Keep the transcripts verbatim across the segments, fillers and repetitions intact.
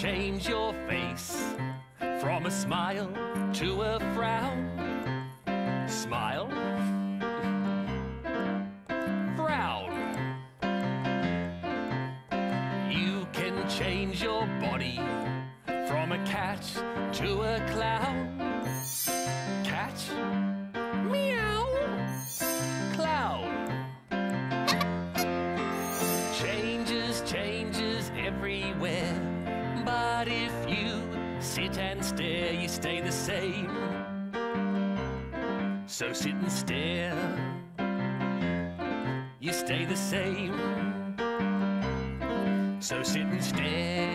change your face from a smile to a frown. Smile, frown. You can change your body from a cat to a clown. Cat, meow, clown. Changes, changes everywhere, but if you sit and stare, you stay the same. So sit and stare, you stay the same. So sit and stare.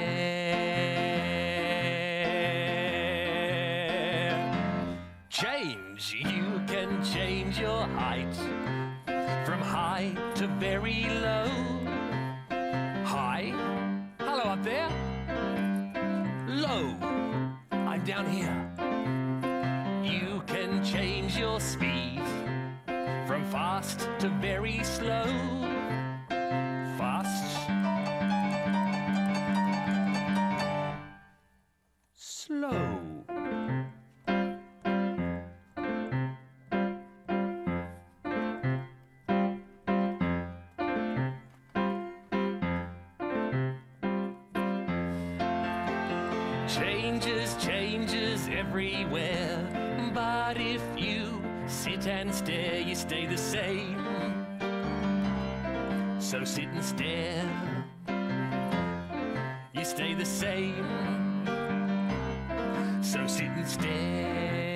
Change, you can change your height from high to very low. High, hello up there. Low, I'm down here. You can change your speed from fast to very slow. Fast, slow. Changes, changes everywhere, but if you sit and stare, you stay the same. So sit and stare, you stay the same. So sit and stare.